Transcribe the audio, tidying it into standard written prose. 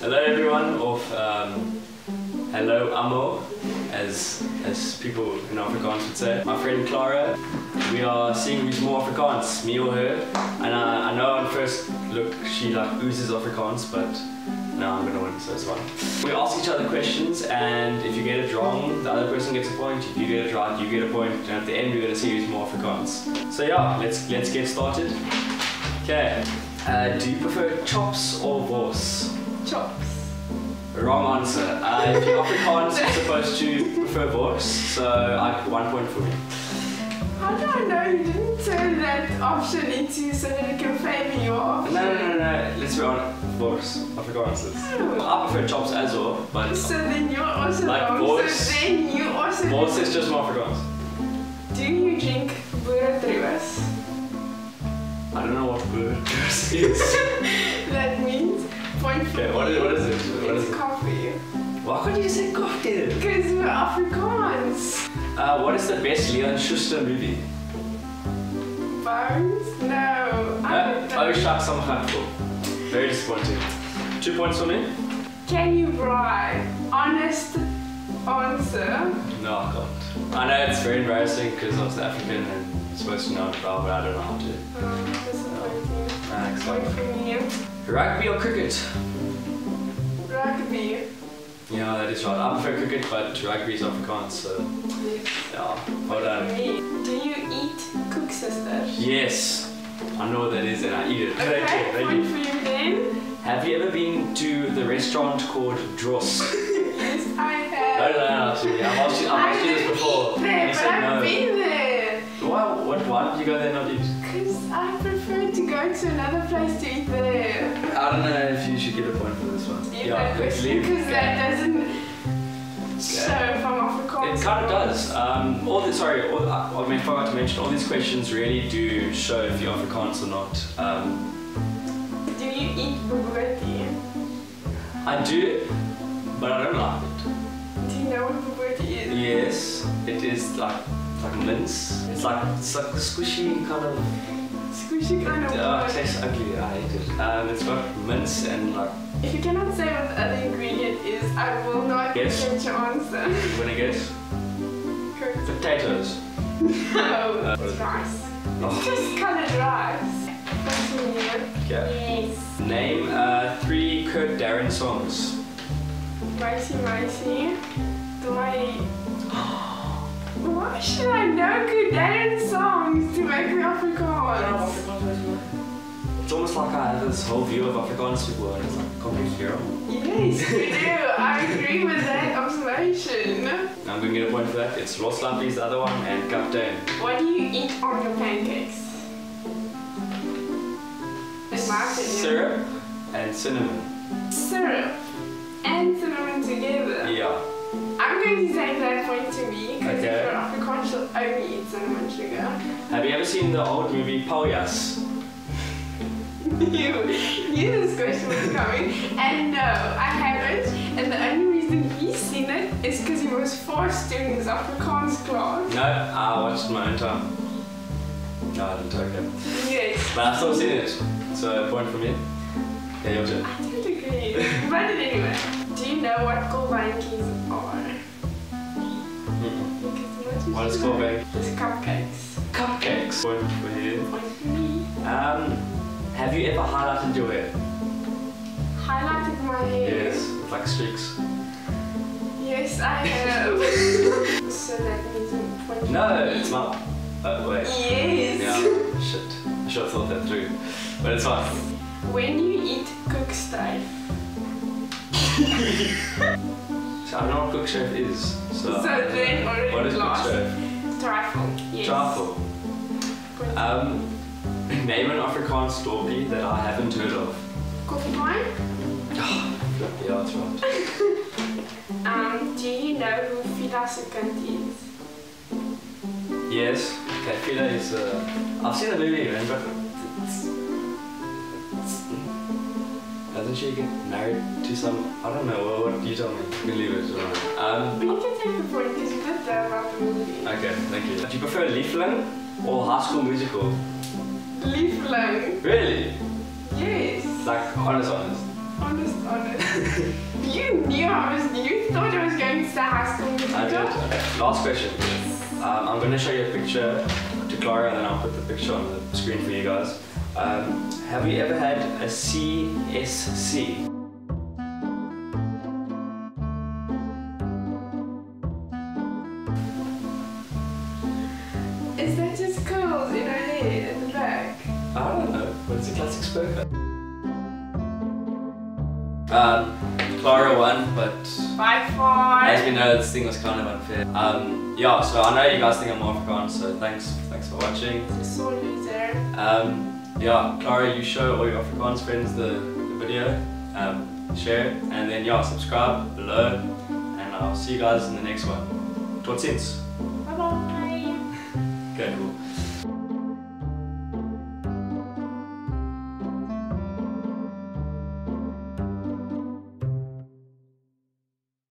Hello everyone, or hello Amo, as people in Afrikaans would say. My friend Clara, we are seeing who's more Afrikaans, me or her. And I know on first look she like oozes Afrikaans, but no, I'm gonna win, so it's fine. We ask each other questions, and if you get it wrong, the other person gets a point. If you get it right, you get a point. And at the end, we're gonna see who's more Afrikaans. So yeah, let's get started. Okay, do you prefer chops or vors? Chops. Wrong answer. If you're Afrikaans, you're supposed to prefer vors, so I 1 point for me. How do I know you didn't turn that option into so that it can favour your option? No. Let's be honest. Vors, Afrikaans. Oh. I prefer chops as well, but. So then you're also like wrong. Vors, so then you also. Vors is just more Afrikaans. Do you drink Bura Trivas? I don't know what Bura Trivas is. That means point for okay, what is it? Coffee. Why can't you say coffee? Because we're Afrikaans. What is the best Leon Schuster movie? Bones? No. Oh, shucks, I'm hopeful. Very disappointing. 2 points for me. Can you bribe? Honest answer. No, I can't. I know it's very embarrassing because I was African and I'm supposed to know how to bribe, but I don't know how to. Disappointing. Thanks. Point for me. Rugby or cricket? Rugby. Yeah, that is right. I prefer cricket, but rugby is Afrikaans, so yeah. Hold on. Do you eat Cook Sister? Yes, I know what that is, and I eat it. Okay, thank you. One for you then. Have you ever been to the restaurant called Dros? Yes, I have. No, I've asked you this before. You said no. I've been there. Why did you go there and not eat? Because I prefer to go to another place to eat there. I don't know if you should get a point for this one. Yeah, because that doesn't show if I'm Afrikaans. It kind of does. I forgot to mention, all these questions really do show if you're Afrikaans or not. Do you eat bobotie? I do, but I don't like it. Do you know what bobotie is? Yes, it is like mince. It's like squishy and kind of. Squishy kind of. Yeah, it tastes ugly. I hate it. It's got mince and like. If you cannot say what the other ingredient is, I will not get your answer. You wanna guess? Correct. Potatoes. No. It's rice. It's just coloured rice. Okay. Yes. Name 3 Kirk Darin songs. Mighty. Dwighty. Why should I know good dance songs to make me Afrikaans? It's almost like I have this whole view of Afrikaans people and it's like complete hero. Yes, you do. I agree with that observation. I'm going to get a point for that. It's Ross Lampy's the other one, and Kirk Darin. What do you eat on your pancakes? Syrup and cinnamon. Syrup and cinnamon together? Yeah. I'm going to take that point to me, because if you're Afrikaans, you'll only eat cinnamon sugar. Have you ever seen the old movie Pauyaz? You knew this question was coming, and no, I haven't. And the only reason he's seen it is because he was forced during his Afrikaans class. No, I watched it my own time. No, I didn't take it. Yes. But I've still seen it, so a point for me. Yeah, your turn. I don't agree, but anyway. Do you know what kolbantjies are? Mm-hmm. What is kolbantjies? It's cupcakes. Cupcakes? Point for you. Point for me. Have you ever highlighted your hair? Highlighted my hair? Yes, with like streaks. Yes, I have. So that means a point for me. It's not. Oh, wait. Yes. Yeah, shit. I should have thought that through. But it's fine. When you eat cook style. So I don't know what cook chef is. So then already what is cook chef? Trifle. Yes. Trifle. Name an Afrikaans story that I haven't heard of. Coffee wine? Yeah, that's right. Do you know who Fila Second is? Yes. Okay, Fila is I've seen the movie, remember? Doesn't she get married to some? I don't know. What do you tell me? You can leave it. You can take the point because you did that about the movie. Okay, thank you. Do you prefer Liefling or High School Musical? Liefling. Really? Yes. Like honest. Honest. You knew you thought I was going to say High School Musical. I did. Okay. Last question. I'm going to show you a picture to Clara and then I'll put the picture on the screen for you guys. Have you ever had a CSC? Is that just curls in her hair in the back? I don't know, but it's a classic spur. Clara won, but by far. As we know, this thing was kind of unfair. Yeah, so I know you guys think I'm Afrikaans, so thanks for watching. It's so loser. Yeah, Clara, you show all your Afrikaans friends the video, share, and then yeah, subscribe below, and I'll see you guys in the next one. Tot ziens. Bye bye. Okay, cool.